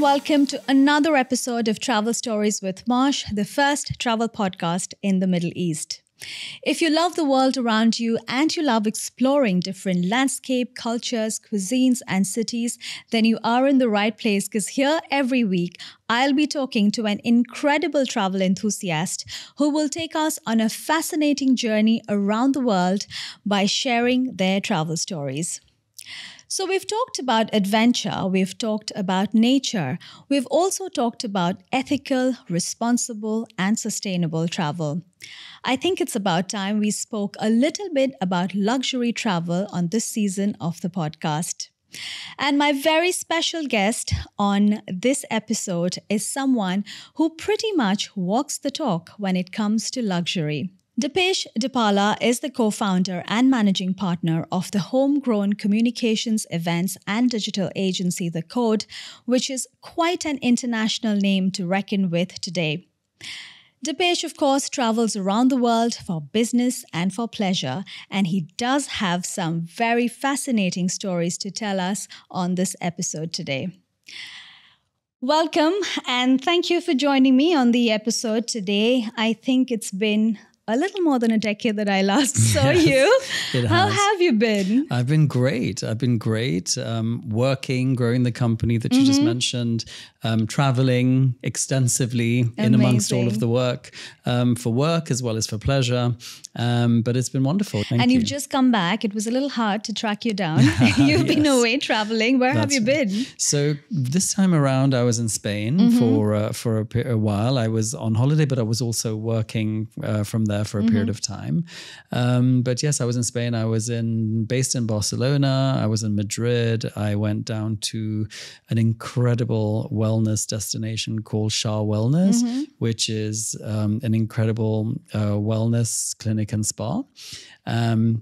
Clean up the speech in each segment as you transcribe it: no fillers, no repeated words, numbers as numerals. Welcome to another episode of Travel Stories with Moush, the first travel podcast in the Middle East. If you love the world around you and you love exploring different landscape, cultures, cuisines and cities, then you are in the right place because here every week I'll be talking to an incredible travel enthusiast who will take us on a fascinating journey around the world by sharing their travel stories. So we've talked about adventure, we've talked about nature, we've also talked about ethical, responsible and sustainable travel. I think it's about time we spoke a little bit about luxury travel on this season of the podcast. And my very special guest on this episode is someone who pretty much walks the talk when it comes to luxury. Dipesh Depala is the co-founder and managing partner of the homegrown communications, events and digital agency, The Qode, which is quite an international name to reckon with today. Dipesh, of course, travels around the world for business and for pleasure, and he does have some very fascinating stories to tell us on this episode today. Welcome, and thank you for joining me on the episode today. I think it's been a little more than a decade that I last saw you. How have you been? I've been great. I've been great. Working, growing the company that you just mentioned, traveling extensively. Amazing. In amongst all of the work, for work as well as for pleasure. But it's been wonderful. Thank you. You've just come back. It was a little hard to track you down. You've been away traveling. Where have you been? So this time around, I was in Spain for a while. I was on holiday, but I was also working from there for a period of time. But yes, I was in Spain. I was based in Barcelona. I was in Madrid. I went down to an incredible wellness destination called Sha Wellness, which is an incredible wellness clinic and spa.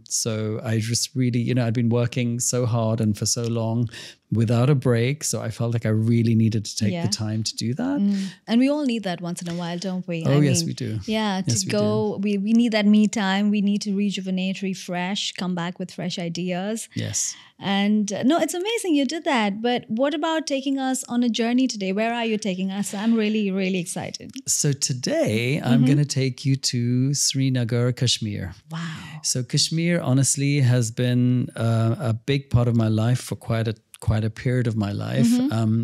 So I just really, you know, I'd been working so hard and for so long without a break. So I felt like I really needed to take the time to do that. And we all need that once in a while, don't we? Oh, yes, we do. Yeah, to go, we need that me time. We need to rejuvenate, refresh, come back with fresh ideas. Yes. And no, it's amazing you did that. But what about taking us on a journey today? Where are you taking us? I'm really, really excited. So today I'm going to take you to Srinagar, Kashmir. Wow. So Kashmir honestly has been a big part of my life for quite a period of my life.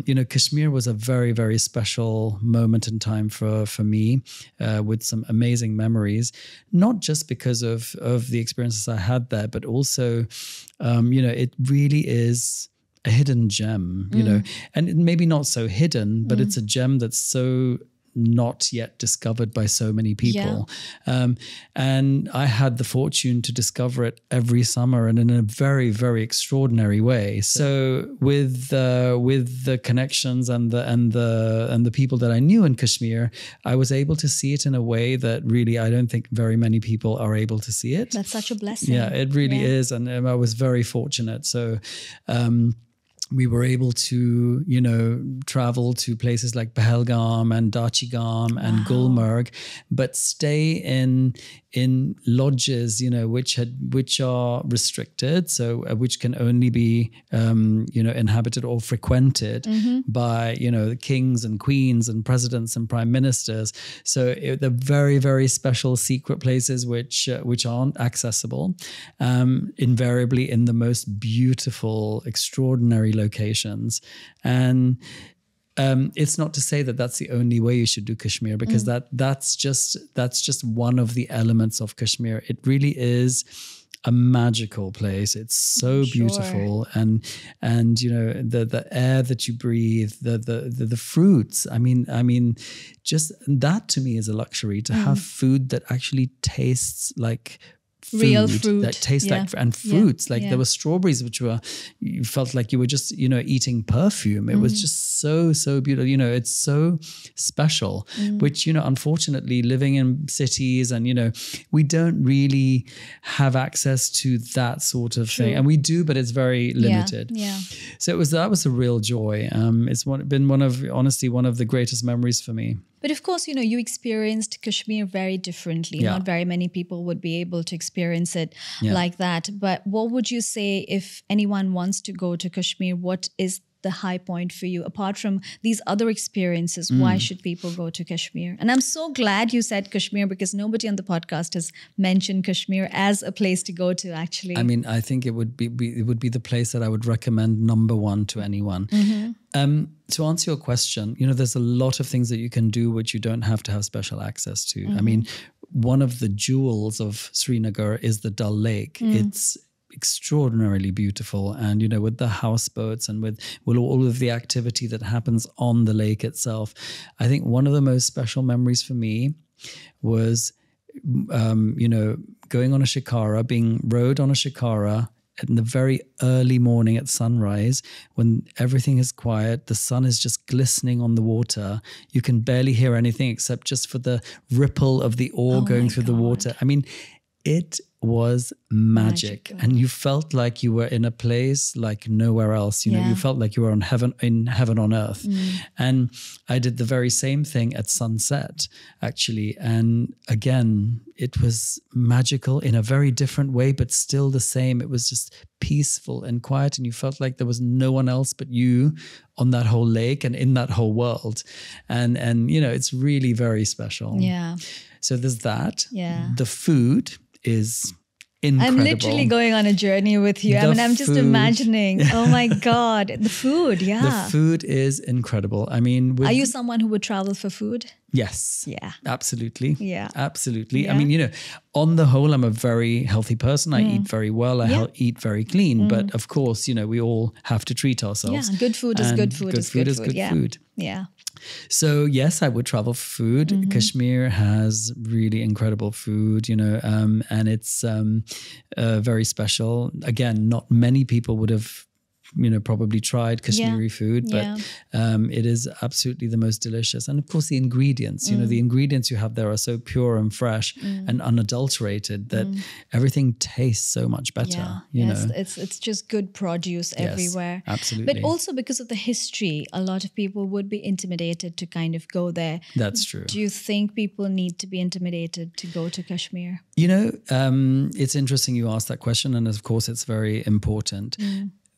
You know, Kashmir was a very, very special moment in time for me, with some amazing memories, not just because of the experiences I had there, but also, you know, it really is a hidden gem, you know, and maybe not so hidden, but it's a gem that's so not yet discovered by so many people. And I had the fortune to discover it every summer and in a very, very extraordinary way. So with the connections and the people that I knew in Kashmir, I was able to see it in a way that really, I don't think very many people are able to see it. That's such a blessing. Yeah, it really is. And I was very fortunate. So, we were able to, you know, travel to places like Pahalgam and Dachigam and Gulmarg, but stay in lodges, you know, which are restricted, so which can only be, you know, inhabited or frequented by, you know, the kings and queens and presidents and prime ministers. So they're very, very special secret places which aren't accessible, invariably in the most beautiful, extraordinary locations. And it's not to say that that's the only way you should do Kashmir, because that's just one of the elements of Kashmir. It really is a magical place. It's so beautiful, and you know, the air that you breathe, the fruits. I mean, just that to me is a luxury, to have food that actually tastes like real fruit that tastes like, and fruits like there were strawberries which were, you felt like you were just, you know, eating perfume. It was just so beautiful, you know. It's so special, which, you know, unfortunately living in cities and, you know, we don't really have access to that sort of thing, and we do, but it's very limited. So that was a real joy. It's been honestly one of the greatest memories for me. But of course, you know, you experienced Kashmir very differently. Yeah. Not very many people would be able to experience it like that. But what would you say if anyone wants to go to Kashmir? What is the high point for you? Apart from these other experiences, why should people go to Kashmir? And I'm so glad you said Kashmir, because nobody on the podcast has mentioned Kashmir as a place to go to, actually. I mean, I think it would be the place that I would recommend #1 to anyone. Mm-hmm. To answer your question, you know, there's a lot of things that you can do which you don't have to have special access to. Mm-hmm. I mean, one of the jewels of Srinagar is the Dal Lake. It's extraordinarily beautiful, and you know, with the houseboats and with all of the activity that happens on the lake itself. I think one of the most special memories for me was you know, going on a shikara, being rowed on a shikara in the very early morning at sunrise, when everything is quiet, the sun is just glistening on the water. You can barely hear anything except just for the ripple of the oar going through the water. I mean, it was magic. And you felt like you were in a place like nowhere else. You know, you felt like you were on heaven, in heaven on earth. And I did the very same thing at sunset, actually. And again, it was magical in a very different way, but still the same. It was just peaceful and quiet. And you felt like there was no one else but you on that whole lake and in that whole world. And you know, it's really very special. Yeah. So there's that. Yeah. The food is incredible. I'm literally going on a journey with you. I mean, I'm just imagining. Oh my God. The food. Yeah. The food is incredible. I mean, are you someone who would travel for food? Yes. Yeah. Absolutely. Yeah. Absolutely. Yeah. I mean, you know, on the whole, I'm a very healthy person. I eat very well. I eat very clean. But of course, you know, we all have to treat ourselves. Yeah. Good food is good food. Good food is good food. Yeah. So yes, I would travel for food. Kashmir has really incredible food, you know, and it's very special. Again, not many people would have, you know, probably tried Kashmiri food, but it is absolutely the most delicious. And of course, the ingredients, you know, the ingredients you have there are so pure and fresh and unadulterated that everything tastes so much better. Yeah. You know, it's just good produce everywhere. Absolutely. But also because of the history, a lot of people would be intimidated to kind of go there. That's true. Do you think people need to be intimidated to go to Kashmir? You know, it's interesting you asked that question. And of course, it's very important.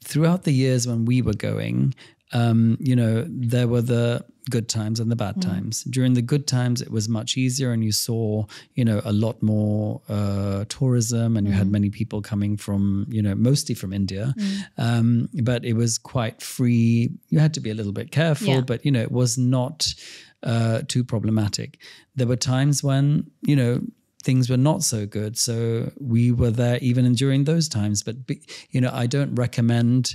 Throughout the years when we were going, you know, there were the good times and the bad times. During the good times, it was much easier, and you saw, you know, a lot more tourism, and you had many people coming from, you know, mostly from India. But it was quite free. You had to be a little bit careful, but, you know, it was not too problematic. There were times when, you know, things were not so good. So we were there even during those times. But, you know, I don't recommend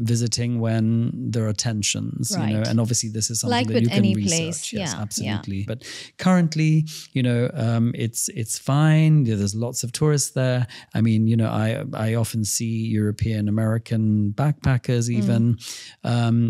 visiting when there are tensions, you know, and obviously this is something like that you can research. Place. Yes, absolutely. Yeah. But currently, you know, it's fine. There's lots of tourists there. I mean, you know, I often see European American backpackers even.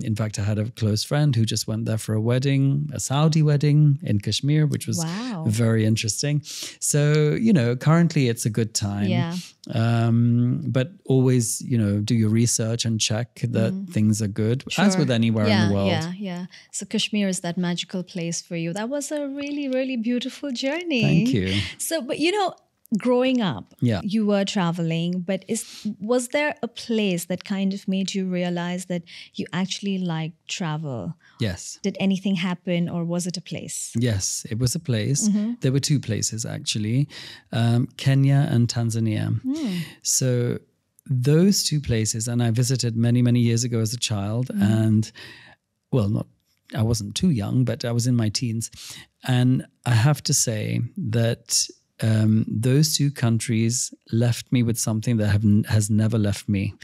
In fact, I had a close friend who just went there for a wedding, a Saudi wedding in Kashmir, which was very interesting. So, you know, currently it's a good time. Yeah. But always, you know, do your research and check that things are good, as with anywhere in the world. Yeah, yeah. So Kashmir is that magical place for you. That was a really, really beautiful journey. Thank you. So, but you know, growing up, you were traveling, but was there a place that kind of made you realize that you actually like travel? Yes. Did anything happen, or was it a place? Yes, it was a place. There were two places, actually, Kenya and Tanzania. So those two places, and I visited many, many years ago as a child. And well, I wasn't too young, but I was in my teens. And I have to say that those two countries left me with something that has never left me.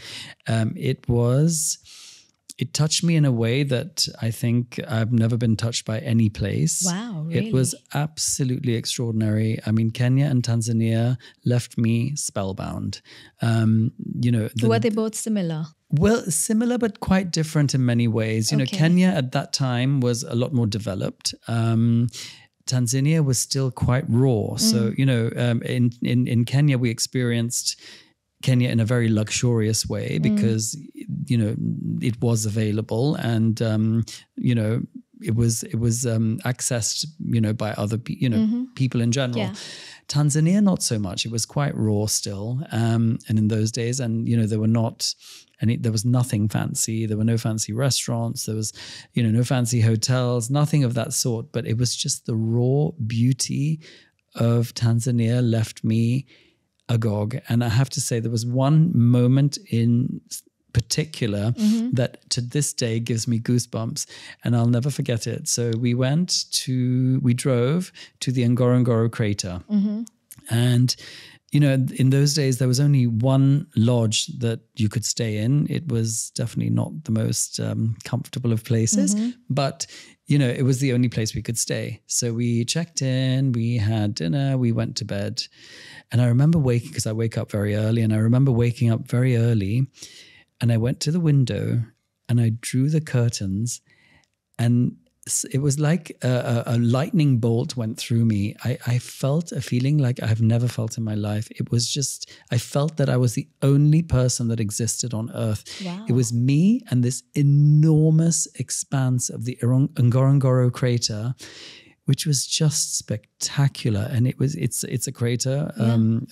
It touched me in a way that I think I've never been touched by any place. Wow, really? It was absolutely extraordinary. I mean, Kenya and Tanzania left me spellbound. You know, were they both similar? Well, similar, but quite different in many ways. You know, Kenya at that time was a lot more developed. Tanzania was still quite raw. So, you know, in Kenya, we experienced Kenya in a very luxurious way because, you know, it was available and, you know, it was accessed, by other people in general. Yeah. Tanzania, not so much. It was quite raw still, and in those days, and there was nothing fancy. There were no fancy restaurants. There was, no fancy hotels, nothing of that sort. But it was just the raw beauty of Tanzania left me agog. And I have to say, there was one moment in particular that to this day gives me goosebumps, and I'll never forget it. So we drove to the Ngorongoro crater. And in those days, there was only one lodge that you could stay in. It was definitely not the most comfortable of places, but, it was the only place we could stay. So we checked in, we had dinner, we went to bed. And I remember waking, because I wake up very early, and I went to the window and I drew the curtains, and it was like a lightning bolt went through me. I felt a feeling like I have never felt in my life. It was just, I felt that I was the only person that existed on earth. Wow. It was me and this enormous expanse of the Ngorongoro crater, which was just spectacular. And it's a crater, from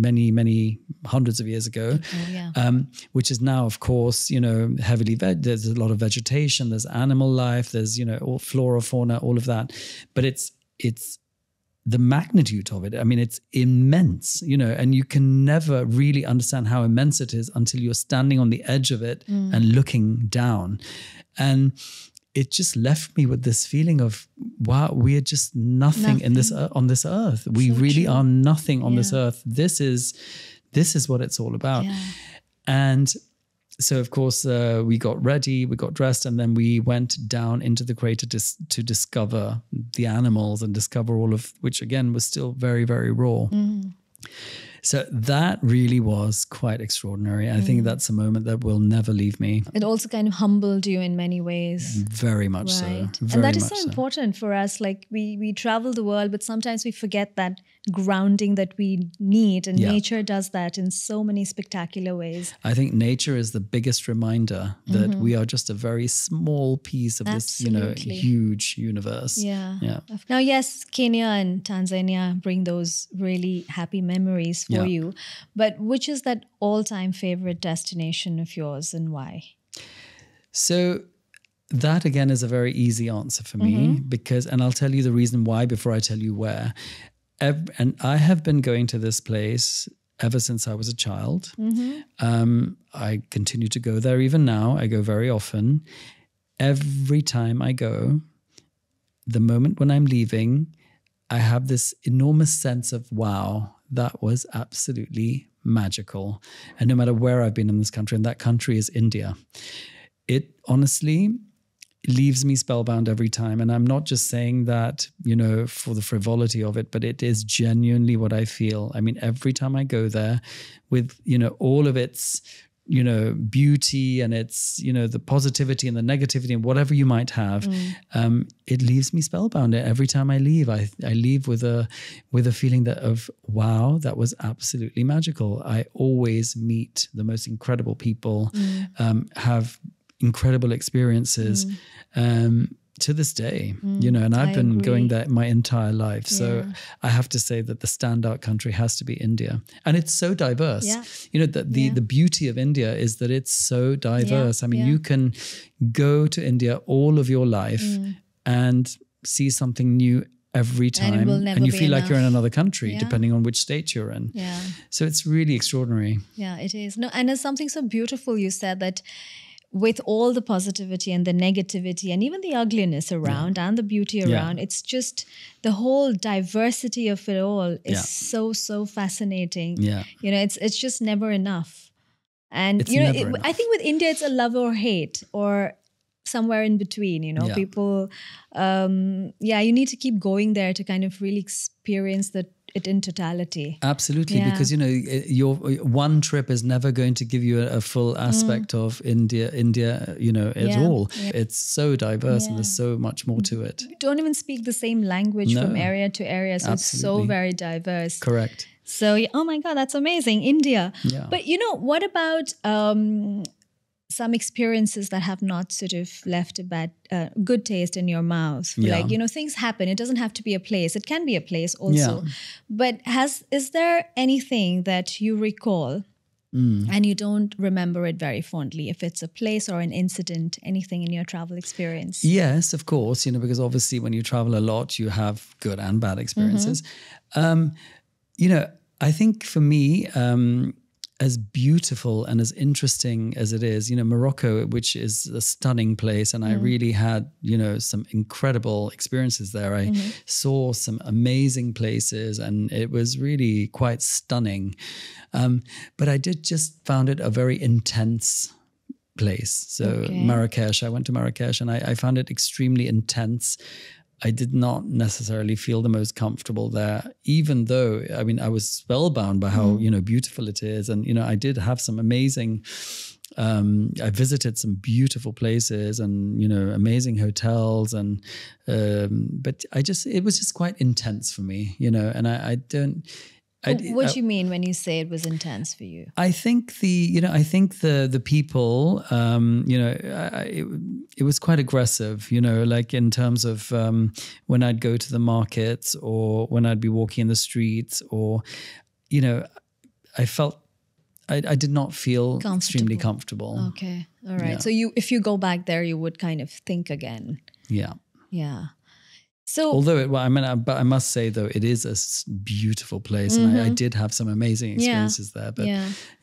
many, many hundreds of years ago, which is now, of course, heavily, there's a lot of vegetation, there's animal life, there's, all flora, fauna, all of that. But it's the magnitude of it. I mean, it's immense, and you can never really understand how immense it is until you're standing on the edge of it and looking down. And it just left me with this feeling of, wow, we are just nothing in this on this earth. We really are nothing on this earth. This is what it's all about. Yeah. And so, of course, we got ready, we got dressed, and then we went down into the crater to discover the animals and discover all of which, again, was still very, very raw. So that really was quite extraordinary. I think that's a moment that will never leave me. It also kind of humbled you in many ways. Very much so. Very and that is so important for us. Like we travel the world, but sometimes we forget that grounding that we need. And nature does that in so many spectacular ways. I think nature is the biggest reminder that we are just a very small piece of this, huge universe. Yeah. Now, yes, Kenya and Tanzania bring those really happy memories for you, but which is that all-time favorite destination of yours and why? So that, again, is a very easy answer for me because, and I'll tell you the reason why before I tell you where. And I have been going to this place ever since I was a child. I continue to go there even now. I go very often. Every time I go, the moment when I'm leaving, I have this enormous sense of, wow, that was absolutely magical. And no matter where I've been in this country, and that country is India, it honestly leaves me spellbound every time. And I'm not just saying that, for the frivolity of it, but it is genuinely what I feel. I mean, every time I go there with, all of its, beauty and its, the positivity and the negativity and whatever you might have, it leaves me spellbound. Every time I leave, I leave with a feeling of, wow, that was absolutely magical. I always meet the most incredible people, have incredible experiences to this day, and I've been going there my entire life. So I have to say that the standout country has to be India. And it's so diverse. The beauty of India is that it's so diverse. I mean, you can go to India all of your life and see something new every time. And you feel like you're in another country, depending on which state you're in. So it's really extraordinary. Yeah, it is. No, and there's something so beautiful you said that with all the positivity and the negativity and even the ugliness around and the beauty around, it's just the whole diversity of it all is so, so fascinating. It's just never enough. And, I think with India, it's a love or hate or somewhere in between, people, you need to keep going there to kind of really experience it in totality. Absolutely. Because, your one trip is never going to give you a full aspect of India, at all. It's so diverse and there's so much more to it. We don't even speak the same language from area to area. So it's so very diverse. Correct. So, oh my God, that's amazing. India. Yeah. But what about some experiences that have not sort of left a bad, good taste in your mouth. Yeah. Like, you know, things happen. It doesn't have to be a place. It can be a place also. Yeah. But is there anything that you recall and you don't remember it very fondly, if it's a place or an incident, anything in your travel experience? Yes, of course, you know, because obviously when you travel a lot, you have good and bad experiences. Mm-hmm. You know, I think for me, as beautiful and as interesting as it is, you know, Morocco, which is a stunning place, and I really had, you know, some incredible experiences there. I saw some amazing places and it was really quite stunning. But I found it a very intense place. So Marrakech, I went to Marrakech and I found it extremely intense. I did not necessarily feel the most comfortable there, even though, I mean, I was spellbound by how, you know, beautiful it is. And, you know, I did have some amazing, I visited some beautiful places and, you know, amazing hotels. And, but it was just quite intense for me, you know, and what do you mean when you say it was intense for you? I think the people, you know, it was quite aggressive, you know, like in terms of when I'd go to the markets or when I'd be walking in the streets, or, you know, I did not feel extremely comfortable. Okay. All right. Yeah. So if you go back there, you would kind of think again. Yeah. Yeah. So, I must say though, it is a beautiful place, and I did have some amazing experiences there. But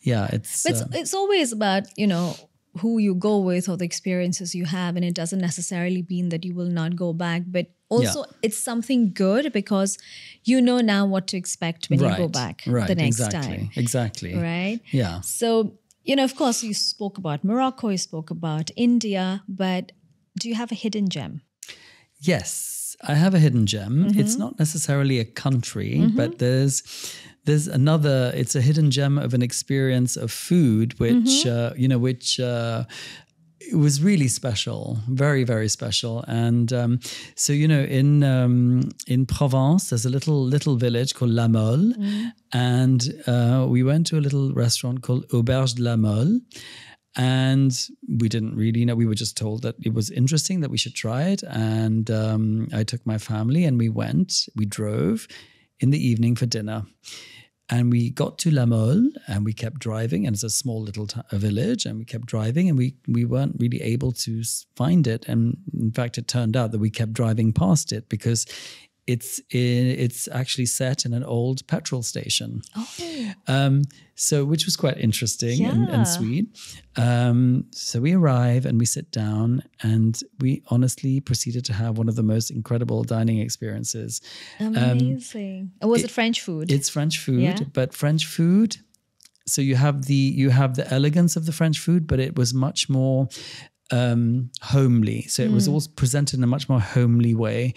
it's always about, you know, who you go with or the experiences you have, and it doesn't necessarily mean that you will not go back. But also, it's something good because you know now what to expect when you go back the next time. Exactly. Right. Yeah. So, you know, of course, you spoke about Morocco, you spoke about India, but do you have a hidden gem? Yes. I have a hidden gem. It's not necessarily a country, but there's another, it's a hidden gem of an experience of food, which, you know, it was really special, very, very special. And so, you know, in Provence, there's a little village called La Mole. And we went to a little restaurant called Auberge de la Mole. And we didn't really know. We were just told that it was interesting, that we should try it. And I took my family and we drove in the evening for dinner. And we got to La Mole and we kept driving. And it's a small little village, and we kept driving and we weren't really able to find it. And in fact, it turned out that we kept driving past it because it's actually set in an old petrol station. Oh. So, which was quite interesting and sweet. So we arrive and we sit down, and we honestly proceeded to have one of the most incredible dining experiences. Amazing. Was it French food? It's French food, but French food. So you have the elegance of the French food, but it was much more homely. So it was all presented in a much more homely way.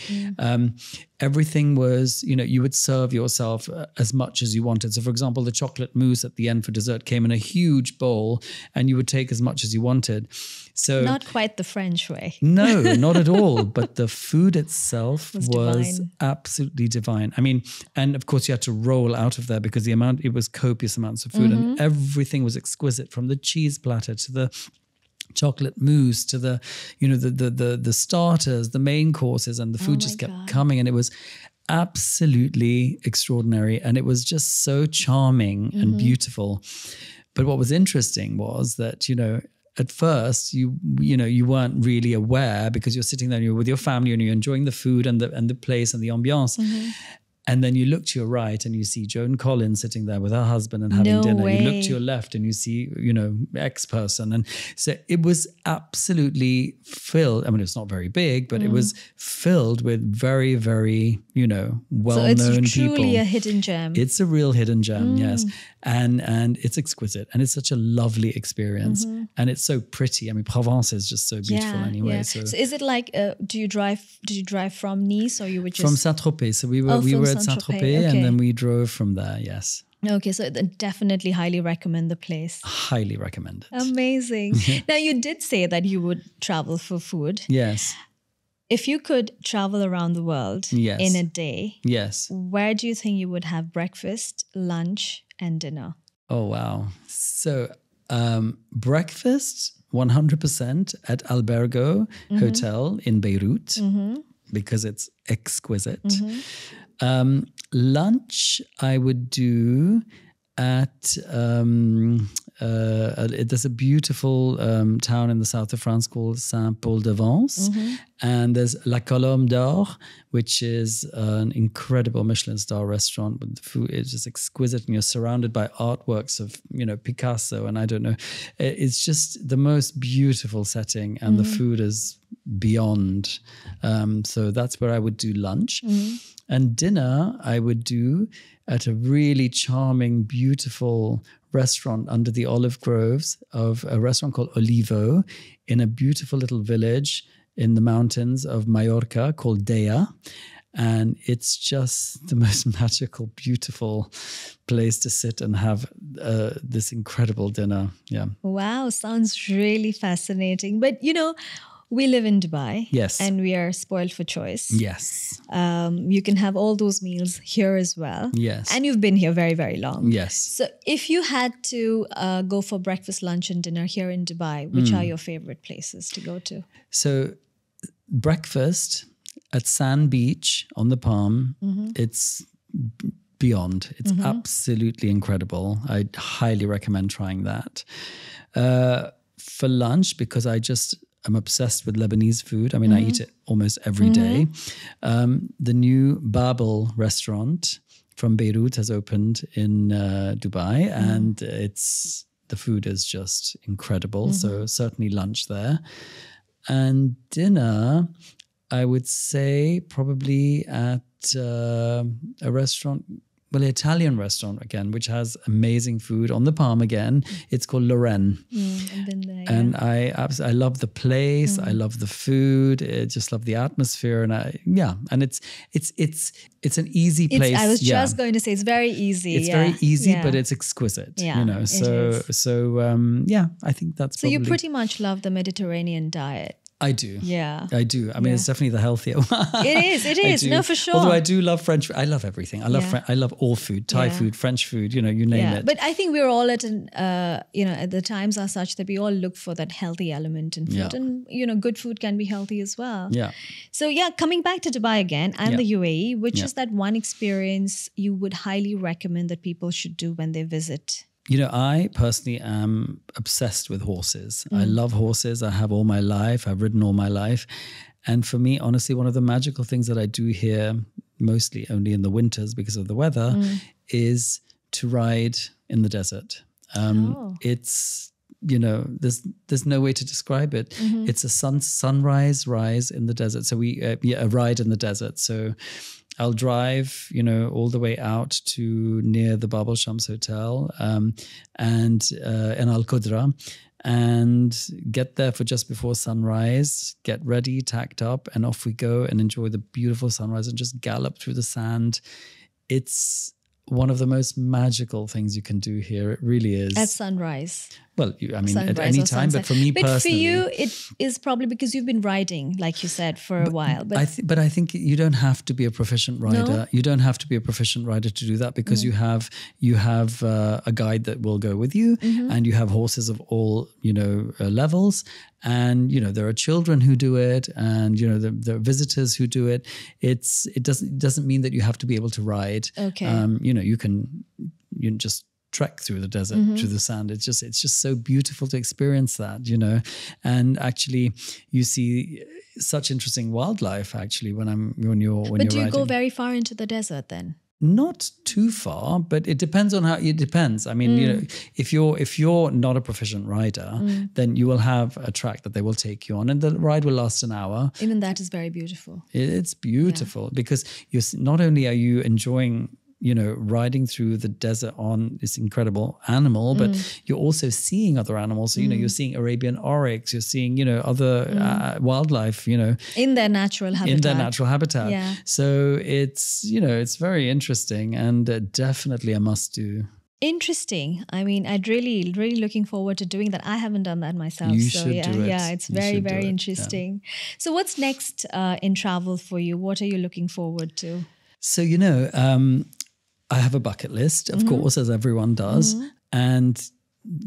Everything was, you know, you would serve yourself as much as you wanted. So for example, the chocolate mousse at the end for dessert came in a huge bowl, and you would take as much as you wanted. So not quite the French way. No, not at all. But the food itself was absolutely divine. I mean, and of course you had to roll out of there because it was copious amounts of food, and everything was exquisite, from the cheese platter to the chocolate mousse to the, you know, the starters, the main courses, and the food just kept coming, and it was absolutely extraordinary, and it was just so charming and beautiful. But what was interesting was that, you know, at first you weren't really aware, because you're sitting there and you're with your family and you're enjoying the food and the place and the ambiance. And then you look to your right and you see Joan Collins sitting there with her husband and having dinner. Way. You look to your left and you see, you know, X person. And so it was absolutely filled. I mean, it's not very big, but it was filled with very, very, you know, well-known people. So it's truly a hidden gem. It's a real hidden gem, yes. And it's exquisite. And it's such a lovely experience. And it's so pretty. I mean, Provence is just so beautiful anyway. Yeah. So is it like, did you drive from Nice, or you were just... From Saint Tropez. So we were at Saint Tropez, and then we drove from there. Yes. Okay, so definitely highly recommend the place. Highly recommend it. Amazing. Now, you did say that you would travel for food. Yes. If you could travel around the world in a day, where do you think you would have breakfast, lunch, and dinner? Oh wow! So breakfast, 100% at Albergo Hotel in Beirut because it's exquisite. Lunch I would do at there's a beautiful town in the south of France called Saint-Paul-de-Vence, and there's La Colombe d'Or, which is an incredible Michelin-star restaurant. But the food is just exquisite, and you're surrounded by artworks of, you know, Picasso, and I don't know. It's just the most beautiful setting, and the food is beyond. So that's where I would do lunch. And dinner I would do at a really charming, beautiful restaurant under the olive groves of a restaurant called Olivo in a beautiful little village in the mountains of Mallorca called Deia. And it's just the most magical, beautiful place to sit and have this incredible dinner. Yeah. Wow. Sounds really fascinating. But, you know, we live in Dubai. Yes. And we are spoiled for choice. Yes. You can have all those meals here as well. Yes. And you've been here very, very long. Yes. So if you had to go for breakfast, lunch and dinner here in Dubai, which are your favorite places to go to? So breakfast at Sand Beach on the Palm, it's beyond. It's absolutely incredible. I highly recommend trying that. For lunch, because I'm obsessed with Lebanese food. I mean, I eat it almost every day. The new Babel restaurant from Beirut has opened in Dubai, and the food is just incredible. So certainly lunch there. And dinner, I would say probably at a restaurant, well, an Italian restaurant again, which has amazing food on the Palm again. It's called Loren. I've been there, and I love the place. I love the food. I just love the atmosphere, and it's an easy place. I was just going to say it's very easy. It's very easy, but it's exquisite. Yeah, you know. So I think that's. So you pretty much love the Mediterranean diet. I do. Yeah. I do. I mean, it's definitely the healthier one. It is. It is. No, for sure. Although I do love French. I love everything. I love all food, Thai food, French food, you know, you name it. But I think we're all at an, the times are such that we all look for that healthy element in food. Yeah. And, you know, good food can be healthy as well. Yeah. So, yeah, coming back to Dubai again and the UAE, which is that one experience you would highly recommend that people should do when they visit? You know, I personally am obsessed with horses. I love horses. I have all my life. I've ridden all my life. And for me, honestly, one of the magical things that I do here, mostly only in the winters because of the weather, is to ride in the desert. It's, you know, there's no way to describe it. It's a sunrise in the desert. So a ride in the desert. So I'll drive, you know, all the way out to near the Bab Al Shams Hotel and Al Qudra, and get there for just before sunrise, get ready, tacked up, and off we go and enjoy the beautiful sunrise and just gallop through the sand. It's one of the most magical things you can do here. It really is. At sunrise. Well, at any time, but for me personally. But for you, it is probably because you've been riding, like you said, for a while. But I think you don't have to be a proficient rider. No? You don't have to be a proficient rider to do that, because you have a guide that will go with you, and you have horses of all, you know, levels. And, you know, there are children who do it, and, you know, there are visitors who do it. It doesn't mean that you have to be able to ride. Okay. You know, you can just trek through the desert, through the sand. It's just so beautiful to experience that, you know. And actually, you see such interesting wildlife. Actually, when you're riding. Do you go very far into the desert then? Not too far, but it depends on how it depends. I mean, you know, if you're not a proficient rider, then you will have a track that they will take you on, and the ride will last an hour. Even that is very beautiful. It's beautiful because not only are you enjoying, you know, riding through the desert on this incredible animal, but you're also seeing other animals. So, you know, you're seeing Arabian oryx, you're seeing, you know, other wildlife, you know. In their natural habitat. Yeah. So it's, you know, it's very interesting, and definitely a must do. Interesting. I mean, I'd really, really looking forward to doing that. I haven't done that myself. You should do it. Yeah, it's very, very interesting. Yeah. So what's next in travel for you? What are you looking forward to? So, you know, I have a bucket list, of course, as everyone does. And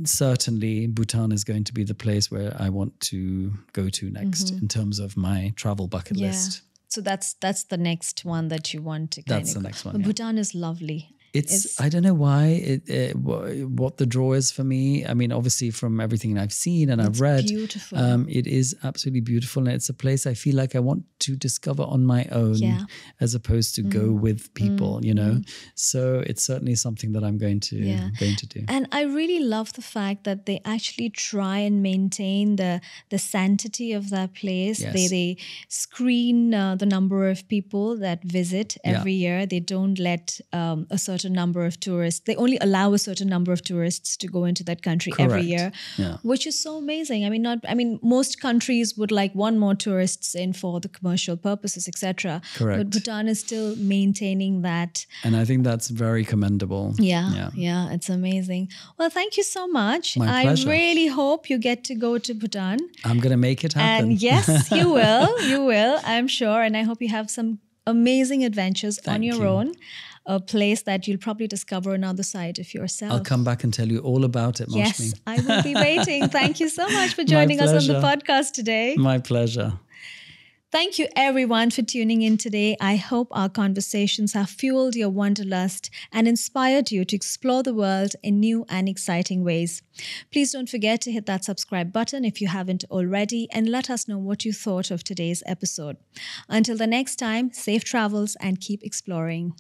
certainly Bhutan is going to be the place where I want to go to next in terms of my travel bucket list. So that's the next one that you want to go. That's the next one. But Bhutan is lovely. It's I don't know why what the draw is for me. I mean, obviously from everything I've seen and I've read, beautiful. It is absolutely beautiful, and it's a place I feel like I want to discover on my own, as opposed to go with people, you know. So it's certainly something that I'm going to do. And I really love the fact that they actually try and maintain the sanctity of that place. Yes. They screen the number of people that visit every year. They don't let a certain number of tourists. They only allow a certain number of tourists to go into that country every year, which is so amazing. I mean, most countries would like one more tourists in for the commercial purposes, etc. But Bhutan is still maintaining that. And I think that's very commendable. Yeah, it's amazing. Well, thank you so much. My pleasure. I really hope you get to go to Bhutan. I'm going to make it happen. And yes, you will. You will, I'm sure. And I hope you have some amazing adventures on your own. A place that you'll probably discover another side of yourself. I'll come back and tell you all about it, Moushmi. Yes, I will be waiting. Thank you so much for joining us on the podcast today. My pleasure. Thank you everyone for tuning in today. I hope our conversations have fueled your wanderlust and inspired you to explore the world in new and exciting ways. Please don't forget to hit that subscribe button if you haven't already, and let us know what you thought of today's episode. Until the next time, safe travels and keep exploring.